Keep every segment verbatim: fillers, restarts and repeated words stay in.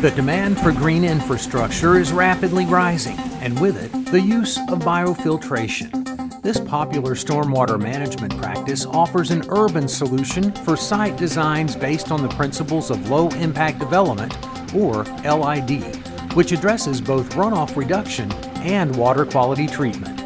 The demand for green infrastructure is rapidly rising, and with it, the use of biofiltration. This popular stormwater management practice offers an urban solution for site designs based on the principles of low-impact development, or L I D, which addresses both runoff reduction and water quality treatment.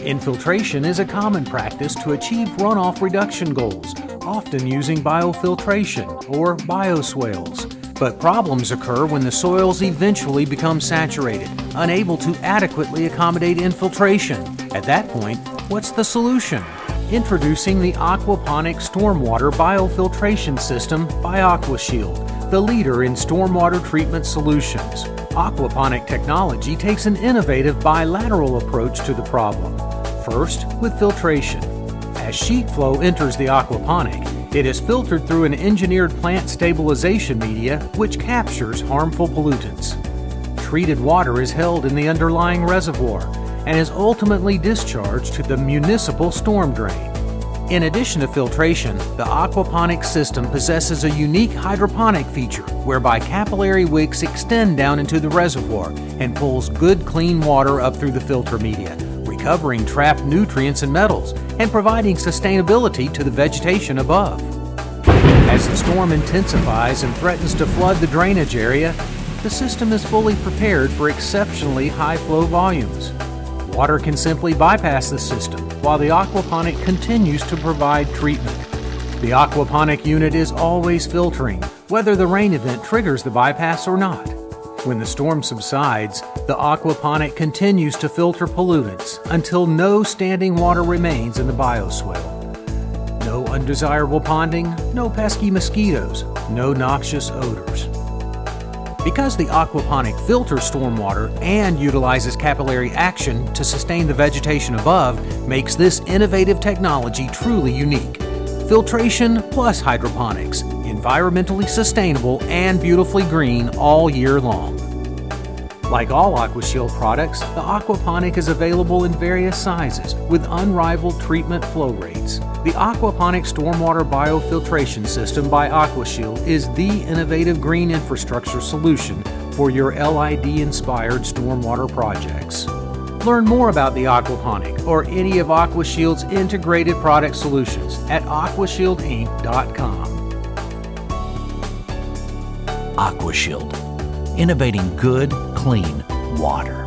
Infiltration is a common practice to achieve runoff reduction goals, often using biofiltration or bioswales. But problems occur when the soils eventually become saturated, unable to adequately accommodate infiltration. At that point, what's the solution? Introducing the Aquaponic Stormwater Biofiltration System by AquaShield, the leader in stormwater treatment solutions. Aquaponic technology takes an innovative bilateral approach to the problem. First, with filtration. As sheet flow enters the aquaponic, it is filtered through an engineered plant stabilization media which captures harmful pollutants. Treated water is held in the underlying reservoir and is ultimately discharged to the municipal storm drain. In addition to filtration, the aquaponic system possesses a unique hydroponic feature whereby capillary wicks extend down into the reservoir and pulls good clean water up through the filter media, recovering trapped nutrients and metals and providing sustainability to the vegetation above. As the storm intensifies and threatens to flood the drainage area, the system is fully prepared for exceptionally high flow volumes. Water can simply bypass the system while the aquaponic continues to provide treatment. The aquaponic unit is always filtering, whether the rain event triggers the bypass or not. When the storm subsides, the aquaponic continues to filter pollutants until no standing water remains in the bioswale. No undesirable ponding, no pesky mosquitoes, no noxious odors. Because the aquaponic filters stormwater and utilizes capillary action to sustain the vegetation above, makes this innovative technology truly unique. Filtration plus hydroponics, environmentally sustainable and beautifully green all year long. Like all AquaShield products, the aquaponic is available in various sizes with unrivaled treatment flow rates. The Aquaponic Stormwater Biofiltration System by AquaShield is the innovative green infrastructure solution for your L I D-inspired stormwater projects. Learn more about the aquaponic or any of AquaShield's integrated product solutions at aquashield inc dot com. AquaShield, innovating good, clean water.